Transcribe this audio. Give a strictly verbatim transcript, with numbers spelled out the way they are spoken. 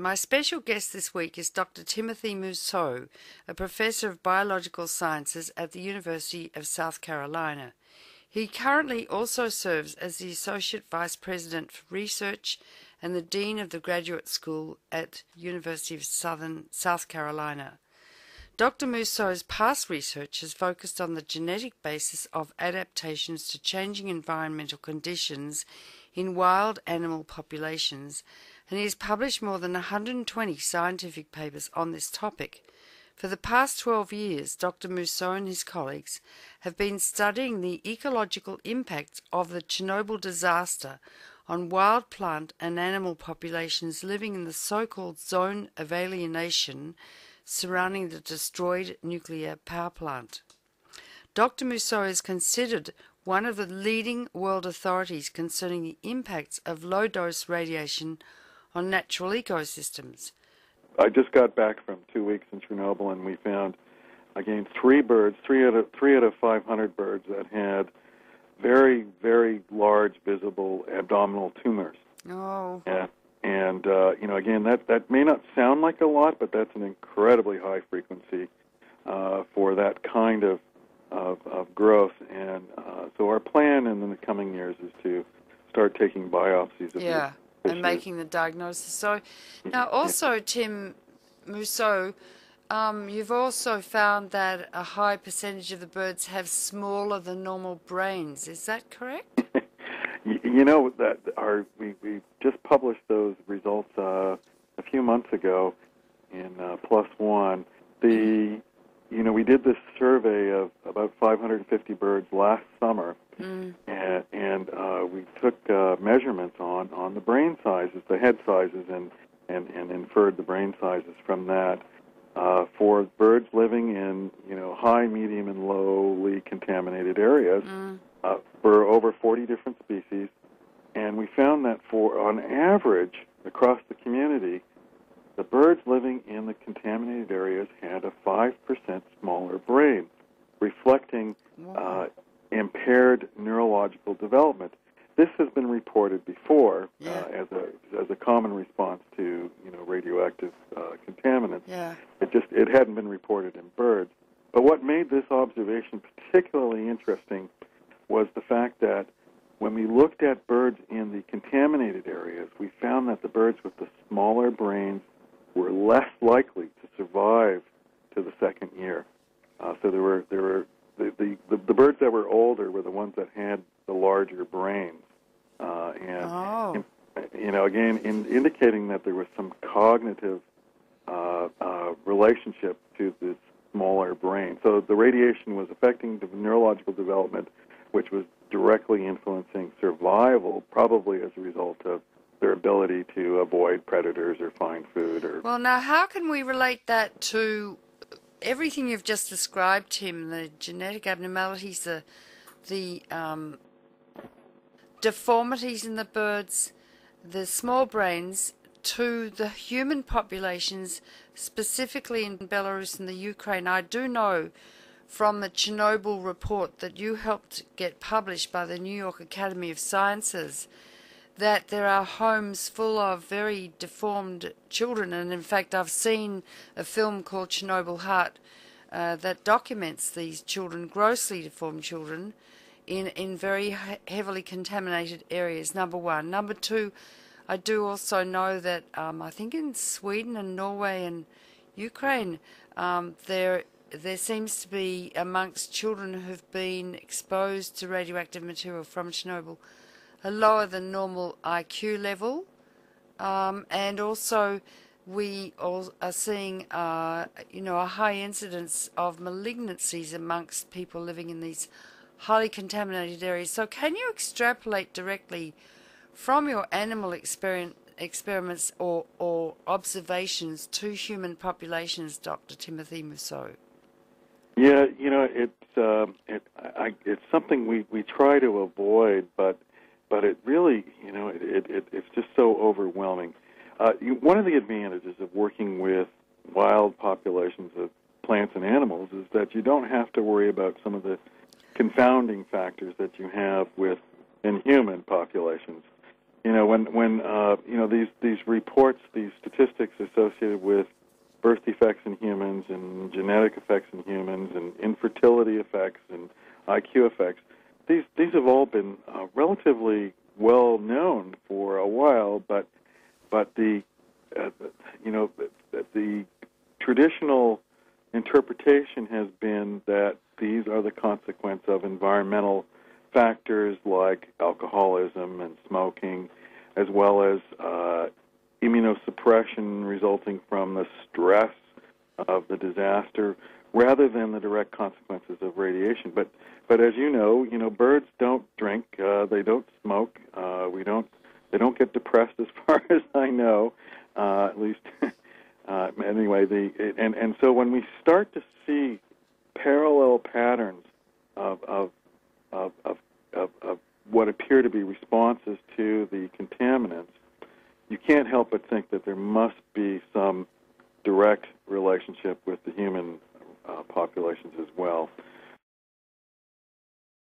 My special guest this week is Doctor Timothy Mousseau, a professor of biological sciences at the University of South Carolina. He currently also serves as the Associate Vice President for Research and the Dean of the Graduate School at University of Southern South Carolina. Doctor Mousseau's past research has focused on the genetic basis of adaptations to changing environmental conditions in wild animal populations, and he has published more than one hundred twenty scientific papers on this topic. For the past twelve years, Doctor Mousseau and his colleagues have been studying the ecological impacts of the Chernobyl disaster on wild plant and animal populations living in the so-called zone of alienation surrounding the destroyed nuclear power plant. Doctor Mousseau is considered one of the leading world authorities concerning the impacts of low-dose radiation on natural ecosystems. I just got back from two weeks in Chernobyl, and we found, again, three birds, three out of, three out of five hundred birds that had very, very large visible abdominal tumors. Oh. And, and uh, you know, again, that, that may not sound like a lot, but that's an incredibly high frequency uh, for that kind of, of, of growth. And uh, so our plan in the coming years is to start taking biopsies of yeah. and making the diagnosis. So now also, Tim Mousseau, um, you've also found that a high percentage of the birds have smaller than normal brains. Is that correct? you, you know, that our, we, we just published those results uh, a few months ago in uh, Plus One. The, you know, we did this survey of about five hundred fifty birds last summer. Mm. And, and uh, we took uh, measurements on, on the brain sizes, the head sizes, and, and, and inferred the brain sizes from that uh, for birds living in, you know, high, medium, and lowly contaminated areas mm. uh, for over forty different species. And we found that for, on average, across the community, the birds living in the contaminated areas had a five percent smaller brain, reflecting wow. uh, impaired neurological development. This has been reported before yeah. uh, as a as a common response to you know radioactive uh, contaminants. Yeah. It just it hadn't been reported in birds. But what made this observation particularly interesting was the fact that when we looked at birds in the contaminated areas, we found that the birds with the smaller brains were less likely to survive to the second year. Uh, so there were there were. The, the, the birds that were older were the ones that had the larger brains. Uh, and, oh. and, you know, again, in, indicating that there was some cognitive uh, uh, relationship to this smaller brain. So the radiation was affecting the neurological development, which was directly influencing survival, probably as a result of their ability to avoid predators or find food. Or well, now, how can we relate that to everything you've just described, Tim, the genetic abnormalities, the, the um, deformities in the birds, the small brains, to the human populations, specifically in Belarus and the Ukraine? I do know from the Chernobyl report that you helped get published by the New York Academy of Sciences that there are homes full of very deformed children, and in fact I've seen a film called Chernobyl Heart uh, that documents these children, grossly deformed children, in, in very heavily contaminated areas, number one. Number two, I do also know that um, I think in Sweden and Norway and Ukraine, um, there, there seems to be amongst children who've been exposed to radioactive material from Chernobyl a lower than normal I Q level, um, and also we all are seeing, uh, you know, a high incidence of malignancies amongst people living in these highly contaminated areas. So, can you extrapolate directly from your animal experiment, experiments or or observations to human populations, Doctor Timothy Mousseau? Yeah, you know, it's um, it, I, it's something we we try to avoid, but. But it really, you know, it, it, it, it's just so overwhelming. Uh, you, one of the advantages of working with wild populations of plants and animals is that you don't have to worry about some of the confounding factors that you have with in human populations. you know, when when uh, you know these these reports, these statistics associated with birth defects in humans and genetic effects in humans and infertility effects and I Q effects, these these have all been uh, relatively well known for a while, but but the uh, you know the, the traditional interpretation has been that these are the consequence of environmental factors like alcoholism and smoking, as well as uh, immunosuppression resulting from the stress of the disaster, rather than the direct consequences of radiation. But, but as you know, you know, birds don't drink, uh, they don't smoke, uh, we don't, they don't get depressed, as far as I know, uh, at least. Uh, anyway, the and and so when we start to see parallel patterns of of of, of of of what appear to be responses to the contaminants, you can't help but think that there must be some direct relationship with the human uh, populations as well.